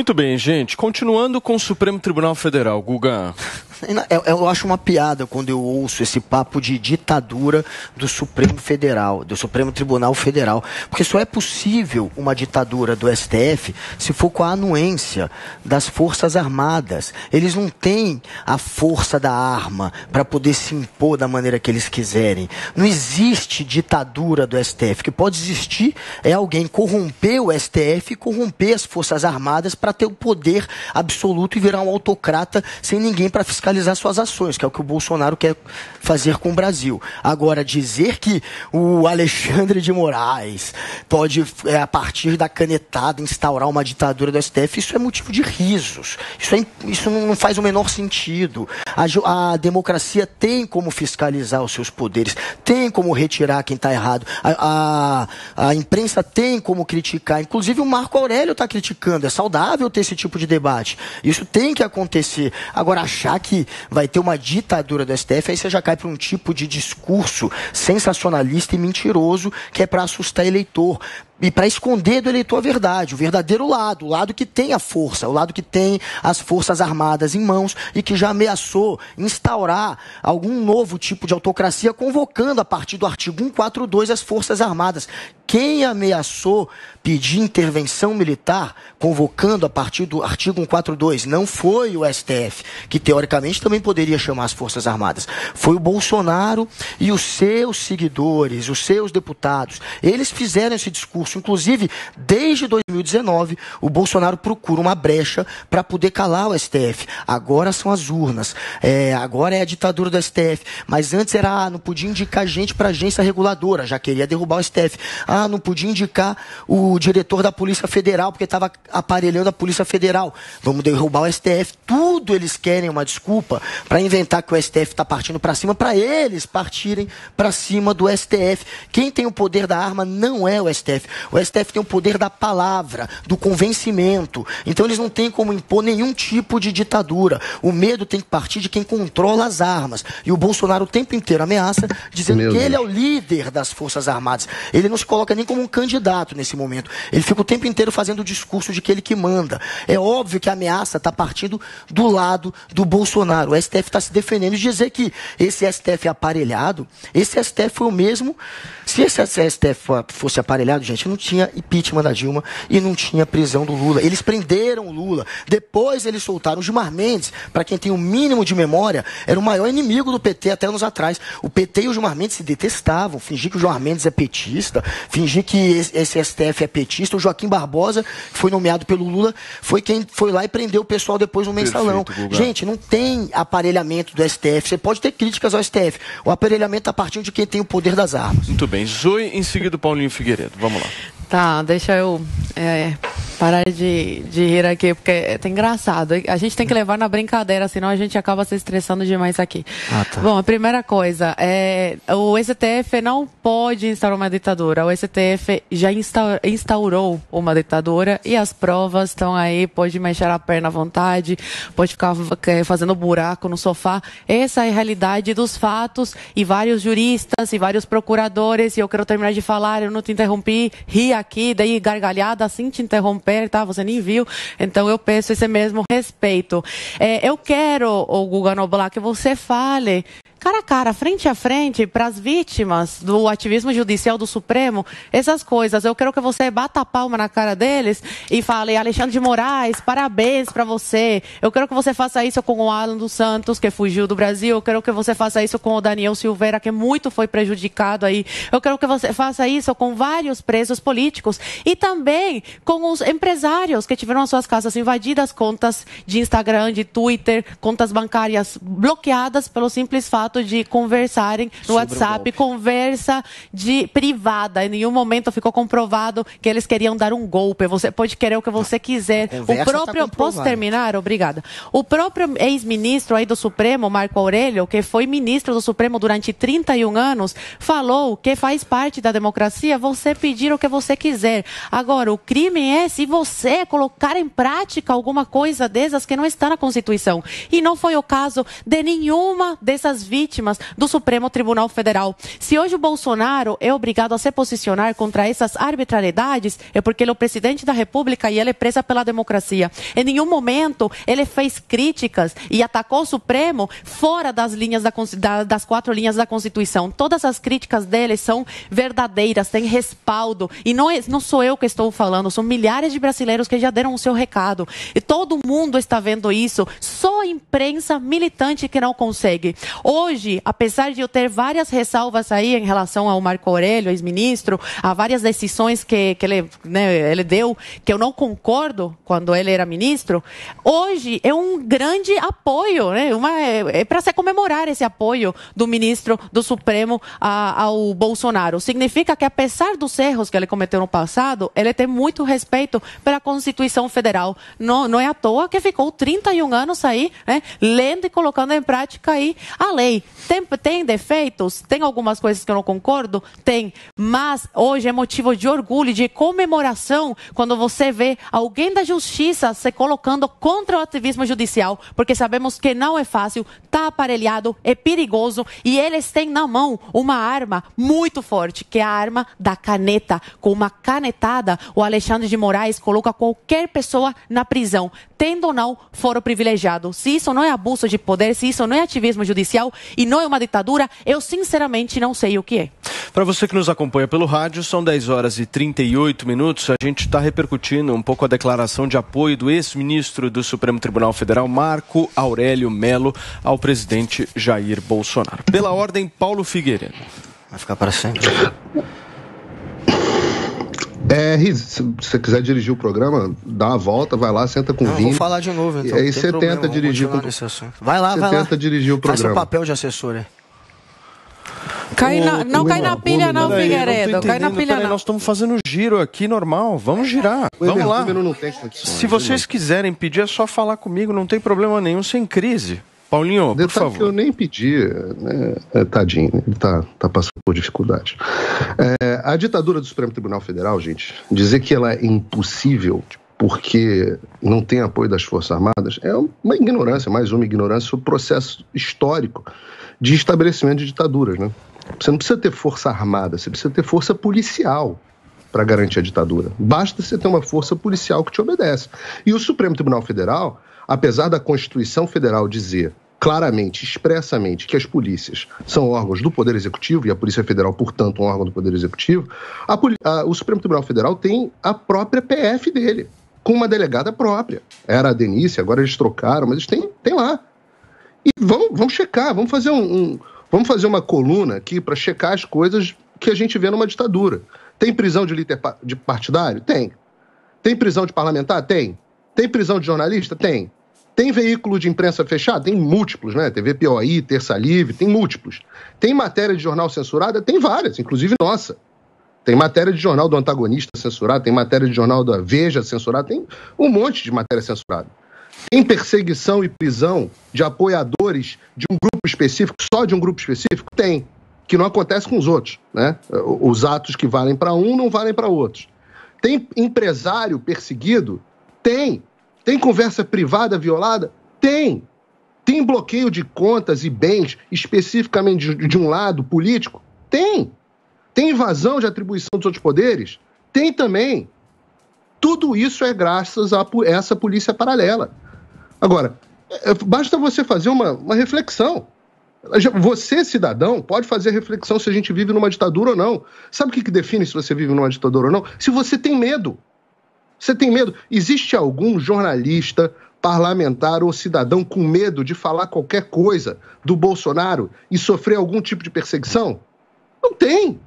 Muito bem, gente. Continuando com o Supremo Tribunal Federal, Guga. Eu acho uma piada quando eu ouço esse papo de ditadura do Supremo Federal, do Supremo Tribunal Federal, porque só é possível uma ditadura do STF se for com a anuência das Forças Armadas. Eles não têm a força da arma para poder se impor da maneira que eles quiserem. Não existe ditadura do STF. O que pode existir é alguém corromper o STF, corromper as Forças Armadas para ter o poder absoluto e virar um autocrata sem ninguém para fiscalizar suas ações, que é o que o Bolsonaro quer fazer com o Brasil. Agora, dizer que o Alexandre de Moraes pode, a partir da canetada, instaurar uma ditadura do STF, isso é motivo de risos. Isso não faz o menor sentido. A democracia tem como fiscalizar os seus poderes, tem como retirar quem está errado, a imprensa tem como criticar, inclusive o Marco Aurélio está criticando, é saudável ter esse tipo de debate. Isso tem que acontecer. Agora, achar que vai ter uma ditadura do STF, aí você já cai para um tipo de discurso sensacionalista e mentiroso que é para assustar eleitor e para esconder do eleitor a verdade, o verdadeiro lado, o lado que tem a força, o lado que tem as Forças Armadas em mãos e que já ameaçou instaurar algum novo tipo de autocracia, convocando a partir do artigo 142 as Forças Armadas. Quem ameaçou pedir intervenção militar, convocando a partir do artigo 142, não foi o STF, que teoricamente também poderia chamar as Forças Armadas. Foi o Bolsonaro e os seus seguidores, os seus deputados. Eles fizeram esse discurso. Inclusive, desde 2019, o Bolsonaro procura uma brecha para poder calar o STF. Agora são as urnas, agora é a ditadura do STF. Mas antes era, não podia indicar gente para agência reguladora, já queria derrubar o STF. Não podia indicar o diretor da Polícia Federal, porque estava aparelhando a Polícia Federal. Vamos derrubar o STF. Tudo eles querem uma desculpa para inventar que o STF está partindo para cima, para eles partirem para cima do STF. Quem tem o poder da arma não é o STF. O STF tem o poder da palavra, do convencimento. Então eles não têm como impor nenhum tipo de ditadura. O medo tem que partir de quem controla as armas. E o Bolsonaro o tempo inteiro ameaça, dizendo que ele é o líder das Forças Armadas. Ele não se coloca nem como um candidato nesse momento. Ele fica o tempo inteiro fazendo o discurso de que ele que manda. É óbvio que a ameaça está partindo do lado do Bolsonaro. O STF está se defendendo de dizer que esse STF aparelhado, esse STF foi o mesmo. Se esse STF fosse aparelhado, gente, não tinha impeachment da Dilma e não tinha prisão do Lula. Eles prenderam o Lula. Depois eles soltaram o Gilmar Mendes. Para quem tem o mínimo de memória, era o maior inimigo do PT até anos atrás. O PT e o Gilmar Mendes se detestavam. Fingir que o Gilmar Mendes é petista, fingir que esse STF é petista. O Joaquim Barbosa, que foi nomeado pelo Lula, foi quem foi lá e prendeu o pessoal depois no mensalão. Perfeito, gente, não tem aparelhamento do STF. Você pode ter críticas ao STF. O aparelhamento está partindo de quem tem o poder das armas. Muito bem. Zoe, em seguida Paulinho Figueiredo. Vamos lá. Tá, deixa eu parar de rir aqui, porque tá engraçado. A gente tem que levar na brincadeira, senão a gente acaba se estressando demais aqui. Ah, tá. Bom, a primeira coisa, o STF não pode instaurar uma ditadura. O STF já instaurou uma ditadura e as provas estão aí, pode mexer a perna à vontade, pode ficar fazendo buraco no sofá. Essa é a realidade dos fatos e vários juristas e vários procuradores, e eu quero terminar de falar, eu não te interrompi, ria aqui, daí gargalhada, assim te interromper, tá? Você nem viu. Então eu peço esse mesmo respeito. Eu quero, Guga Noblat, que você fale cara a cara, frente a frente, para as vítimas do ativismo judicial do Supremo, essas coisas. Eu quero que você bata a palma na cara deles e fale, Alexandre de Moraes, parabéns para você. Eu quero que você faça isso com o Alan dos Santos, que fugiu do Brasil. Eu quero que você faça isso com o Daniel Silveira, que muito foi prejudicado aí. Eu quero que você faça isso com vários presos políticos e também com os empresários que tiveram as suas casas invadidas, contas de Instagram, de Twitter, contas bancárias bloqueadas pelo simples fato de conversarem no WhatsApp, conversa de privada. Em nenhum momento ficou comprovado que eles queriam dar um golpe. Você pode querer o que você quiser. O próprio, posso terminar? Obrigada. O próprio ex-ministro aí do Supremo, Marco Aurélio, que foi ministro do Supremo durante 31 anos, falou que faz parte da democracia você pedir o que você quiser. Agora, o crime é se você colocar em prática alguma coisa dessas que não está na Constituição. E não foi o caso de nenhuma dessas vítimas vítimas do Supremo Tribunal Federal. Se hoje o Bolsonaro é obrigado a se posicionar contra essas arbitrariedades, é porque ele é o presidente da República e ele é presa pela democracia. Em nenhum momento ele fez críticas e atacou o Supremo fora das linhas das quatro linhas da Constituição. Todas as críticas dele são verdadeiras, têm respaldo. E não sou eu que estou falando, são milhares de brasileiros que já deram o seu recado. E todo mundo está vendo isso, só a imprensa militante que não consegue. Hoje, apesar de eu ter várias ressalvas aí em relação ao Marco Aurélio, ex-ministro, a várias decisões que ele, né, ele deu, que eu não concordo quando ele era ministro, hoje é um grande apoio, né? É para se comemorar esse apoio do ministro do Supremo ao Bolsonaro. Significa que, apesar dos erros que ele cometeu no passado, ele tem muito respeito pela Constituição Federal. Não é à toa que ficou 31 anos aí, né, lendo e colocando em prática aí a lei. Tem defeitos? Tem algumas coisas que eu não concordo? Tem. Mas hoje é motivo de orgulho, de comemoração, quando você vê alguém da justiça se colocando contra o ativismo judicial, porque sabemos que não é fácil, está aparelhado, é perigoso e eles têm na mão uma arma muito forte, que é a arma da caneta. Com uma canetada, o Alexandre de Moraes coloca qualquer pessoa na prisão, tendo ou não foro privilegiado. Se isso não é abuso de poder, se isso não é ativismo judicial e não é uma ditadura, eu sinceramente não sei o que é. Para você que nos acompanha pelo rádio, são 10h38, a gente está repercutindo um pouco a declaração de apoio do ex-ministro do Supremo Tribunal Federal, Marco Aurélio Mello, ao presidente Jair Bolsonaro. Pela ordem, Paulo Figueiredo. Vai ficar para sempre. Riz, se você quiser dirigir o programa, dá a volta, vai lá, senta com o Vini. Vou falar de novo, então. E aí você tenta dirigir o programa. Vai lá. Você tenta dirigir o programa. Faz o papel de assessor, hein? Não cai na pilha não, Figueiredo. Cai na pilha não. Nós estamos fazendo giro aqui, normal. Vamos girar. Vamos lá. Se vocês quiserem pedir, é só falar comigo. Não tem problema nenhum, sem crise. Paulinho, por favor. Que eu nem pedi, né? Tadinho, ele tá passando por dificuldade. A ditadura do Supremo Tribunal Federal, gente, dizer que ela é impossível porque não tem apoio das Forças Armadas é uma ignorância, mais uma ignorância sobre o processo histórico de estabelecimento de ditaduras, né? Você não precisa ter força armada, você precisa ter força policial para garantir a ditadura. Basta você ter uma força policial que te obedece. E o Supremo Tribunal Federal, apesar da Constituição Federal dizer claramente, expressamente, que as polícias são órgãos do Poder Executivo, e a Polícia Federal, portanto, um órgão do Poder Executivo, o Supremo Tribunal Federal tem a própria PF dele, com uma delegada própria. Era a Denise, agora eles trocaram, mas eles têm lá. E vamos checar, vamos fazer uma coluna aqui para checar as coisas que a gente vê numa ditadura. Tem prisão de líder partidário? Tem. Tem prisão de parlamentar? Tem. Tem prisão de jornalista? Tem. Tem veículo de imprensa fechado? Tem múltiplos, né? TV POI, Terça Livre, tem múltiplos. Tem matéria de jornal censurada? Tem várias, inclusive nossa. Tem matéria de jornal do Antagonista censurada, tem matéria de jornal da Veja censurada, tem um monte de matéria censurada. Tem perseguição e prisão de apoiadores de um grupo específico, só de um grupo específico? Tem, que não acontece com os outros, né? Os atos que valem para um não valem para outros. Tem empresário perseguido? Tem. Tem conversa privada violada? Tem. Tem bloqueio de contas e bens, especificamente de um lado político? Tem. Tem invasão de atribuição dos outros poderes? Tem também. Tudo isso é graças a essa polícia paralela. Agora, basta você fazer uma reflexão. Você, cidadão, pode fazer reflexão se a gente vive numa ditadura ou não. Sabe o que define se você vive numa ditadura ou não? Se você tem medo. Você tem medo. Existe algum jornalista, parlamentar ou cidadão com medo de falar qualquer coisa do Bolsonaro e sofrer algum tipo de perseguição? Não tem.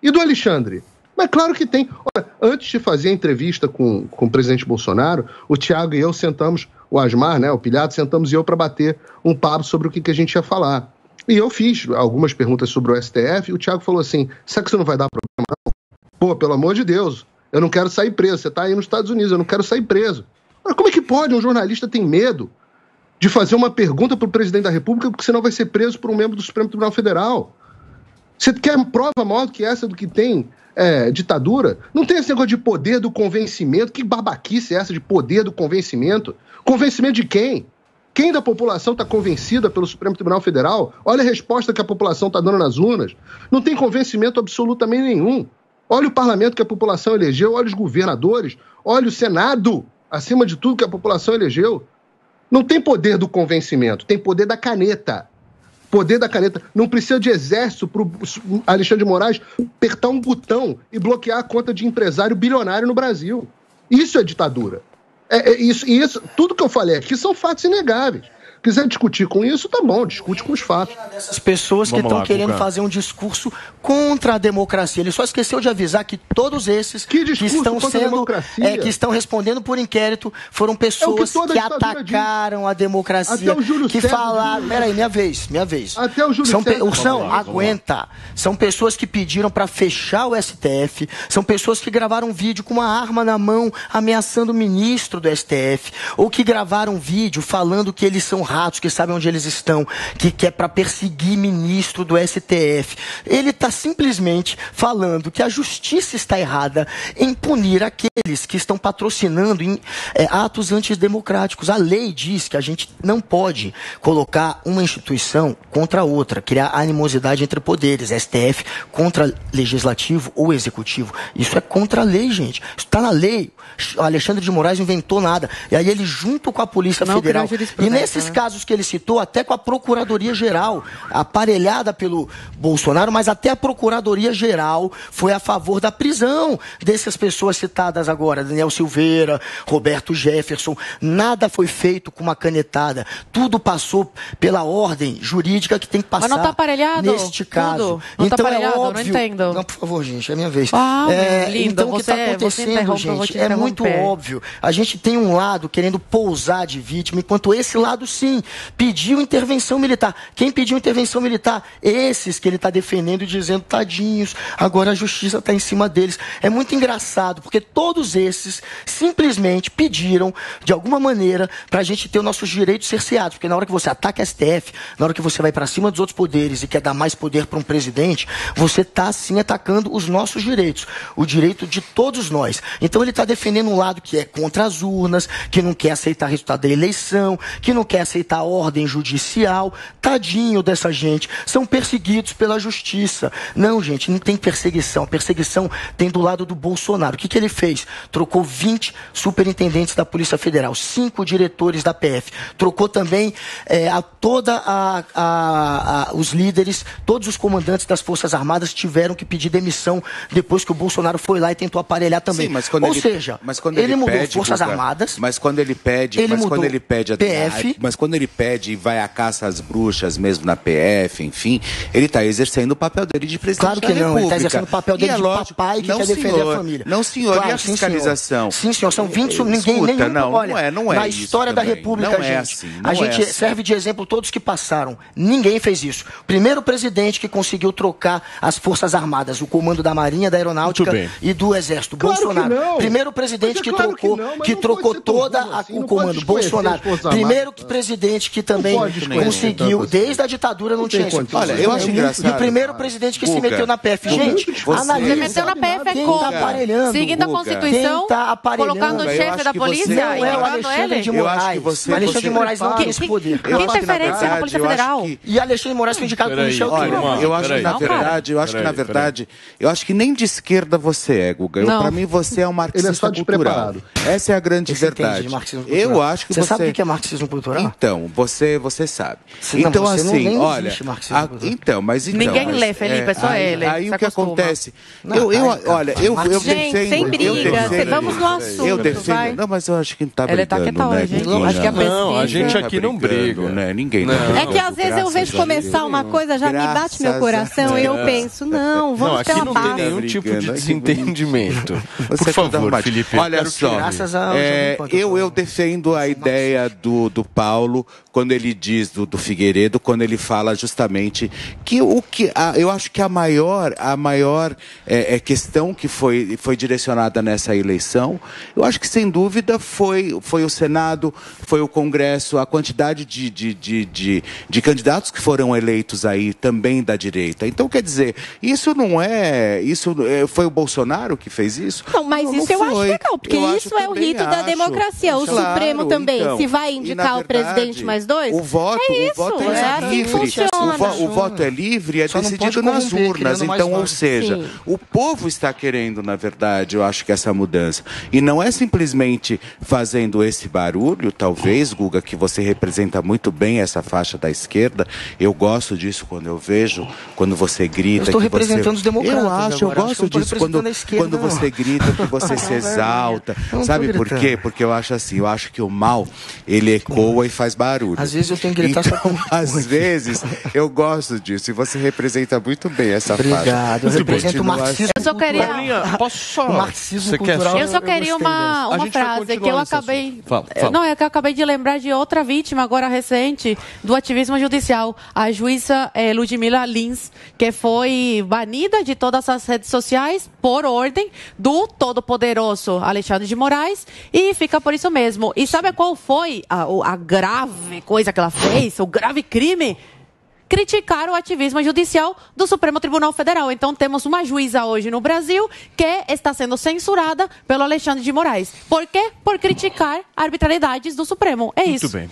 E do Alexandre? É claro que tem. Olha, antes de fazer a entrevista com o presidente Bolsonaro, o Thiago e eu sentamos, o Asmar, né, o Pilhado, sentamos e eu para bater um papo sobre o que a gente ia falar. E eu fiz algumas perguntas sobre o STF e o Thiago falou assim, será que você não vai dar problema não? Pô, pelo amor de Deus, eu não quero sair preso, você está aí nos Estados Unidos, eu não quero sair preso. Mas como é que pode? Um jornalista tem medo de fazer uma pergunta para o presidente da República porque senão vai ser preso por um membro do Supremo Tribunal Federal. Você quer prova maior do que essa do que tem ditadura? Não tem esse negócio de poder do convencimento. Que babaquice é essa de poder do convencimento? Convencimento de quem? Quem da população está convencida pelo Supremo Tribunal Federal? Olha a resposta que a população está dando nas urnas. Não tem convencimento absolutamente nenhum. Olha o parlamento que a população elegeu, olha os governadores, olha o Senado, acima de tudo que a população elegeu. Não tem poder do convencimento, tem poder da caneta. Poder da caneta. Não precisa de exército para o Alexandre de Moraes apertar um botão e bloquear a conta de empresário bilionário no Brasil. Isso é ditadura. Isso, tudo que eu falei aqui são fatos inegáveis. Quiser discutir com isso, tá bom, discute com os fatos. As pessoas que estão querendo fazer um discurso contra a democracia. Ele só esqueceu de avisar que todos esses que estão respondendo por inquérito foram pessoas que atacaram a democracia. Até o Júlio que falaram. Peraí, minha vez. Até o Júlio aguenta. São pessoas que pediram para fechar o STF, são pessoas que gravaram um vídeo com uma arma na mão ameaçando o ministro do STF, ou que gravaram um vídeo falando que eles são ratos, que sabem onde eles estão, que é para perseguir ministro do STF. Ele está simplesmente falando que a justiça está errada em punir aqueles que estão patrocinando atos antidemocráticos. A lei diz que a gente não pode colocar uma instituição contra outra, criar animosidade entre poderes, STF contra legislativo ou executivo. Isso é contra a lei, gente. Isso está na lei. Alexandre de Moraes não inventou nada. E aí ele, junto com a Polícia Federal, e nesses casos que ele citou, até com a Procuradoria-Geral, aparelhada pelo Bolsonaro, mas até a Procuradoria-Geral foi a favor da prisão dessas pessoas citadas agora, Daniel Silveira, Roberto Jefferson. Nada foi feito com uma canetada. Tudo passou pela ordem jurídica que tem que passar. Mas não tá aparelhado? Neste caso. Não então tá aparelhado, é óbvio... não entendo. Não, por favor, gente, é minha vez. Lindo. Então, o que está acontecendo, gente, é muito óbvio. A gente tem um lado querendo pousar de vítima, enquanto esse lado, sim, pediu intervenção militar. Quem pediu intervenção militar? Esses que ele está defendendo e dizendo, tadinhos, agora a justiça está em cima deles. É muito engraçado, porque todos esses simplesmente pediram, de alguma maneira, para a gente ter os nossos direitos cerceados. Porque na hora que você ataca a STF, na hora que você vai para cima dos outros poderes e quer dar mais poder para um presidente, você está, sim, atacando os nossos direitos, o direito de todos nós. Então ele está defendendo um lado que é contra as urnas, que não quer aceitar o resultado da eleição, que não quer aceitar a ordem judicial. Tadinho dessa gente. São perseguidos pela justiça. Não, gente, não tem perseguição. Perseguição tem do lado do Bolsonaro. O que ele fez? Trocou 20 superintendentes da Polícia Federal, 5 diretores da PF. Trocou também os líderes, todos os comandantes das Forças Armadas tiveram que pedir demissão depois que o Bolsonaro foi lá e tentou aparelhar também. Sim, mas quando ele mudou as Forças Armadas. Mas quando ele pede, mas quando ele pede e vai à caça às bruxas mesmo na PF, enfim, ele está exercendo o papel dele de presidente da República. Claro que não, ele está exercendo o papel dele de papai que quer defender a família. Não, senhor, claro, e a fiscalização? Sim, senhor, são 20... Olha, na história da República, gente, a gente serve de exemplo todos que passaram. Ninguém fez isso. Primeiro presidente que conseguiu trocar as Forças Armadas, o comando da Marinha, da Aeronáutica e do Exército, Bolsonaro. Primeiro presidente que trocou todo o comando, Bolsonaro. Primeiro presidente que também conseguiu, desde a ditadura não tinha isso. Olha, eu acho engraçado. E o primeiro presidente que se meteu na PF. Gente, analisa. Se meteu na PF é como? Seguindo a Constituição, colocando o chefe da polícia e jogando ele? Alexandre de Moraes não tem esse poder. Que interferência na Polícia Federal? E Alexandre de Moraes foi indicado por Michel Temer. Eu acho que nem de esquerda você é, Guga. Pra mim você é um marxista cultural. Essa é a grande verdade. Eu acho que você sabe o que é marxismo cultural? Então, você sabe. Então, assim, olha... Ninguém lê, Felipe, é só ele. Aí o que acontece... Olha, eu defendo... Gente, sem briga, vamos no assunto, vai. Não, mas eu acho que não tá brigando, né? Não, a gente aqui não briga, né? Ninguém. É que às vezes eu vejo começar uma coisa, já me bate meu coração e eu penso, não, vamos ter uma paz. Não, aqui não tem nenhum tipo de desentendimento. Por favor, Felipe. Olha só, eu defendo a ideia do Paulo, quando ele diz do Figueiredo, quando ele fala justamente que eu acho que a maior questão que foi direcionada nessa eleição, eu acho que sem dúvida foi o Senado, foi o Congresso, a quantidade de candidatos que foram eleitos aí também da direita. Então, quer dizer, isso não é... foi o Bolsonaro que fez isso? Não, mas não, isso não eu acho legal, porque isso é o rito da democracia. O Supremo também, se vai indicar o presidente presidente mais dois? O voto é livre, é só decidido nas urnas. Então, ou seja, sim, o povo está querendo, na verdade, eu acho que essa mudança. E não é simplesmente fazendo esse barulho, talvez, Guga, que você representa muito bem essa faixa da esquerda. Eu gosto disso quando eu vejo, quando você grita... Eu estou representando os democratas. Eu acho, eu gosto disso quando você grita, que você se exalta. Sabe por quê? Porque eu acho assim, eu acho que o mal, ele ecoa e faz barulho. Às vezes eu tenho que gritar só com... Às vezes, eu gosto disso. E você representa muito bem essa faixa. Obrigado. Eu represento o marxismo cultural. Paulinha, posso só... O marxismo cultural. Eu só queria uma frase que eu acabei... Fala. Não, é que eu acabei de lembrar de outra vítima, agora recente, do ativismo judicial. A juíza Ludmila Lins, que foi banida de todas as redes sociais por ordem do todo-poderoso Alexandre de Moraes, e fica por isso mesmo. E sabe qual foi a grave coisa que ela fez, o grave crime? Criticar o ativismo judicial do Supremo Tribunal Federal. Então, temos uma juíza hoje no Brasil que está sendo censurada pelo Alexandre de Moraes. Por quê? Por criticar arbitrariedades do Supremo. É isso. Muito bem.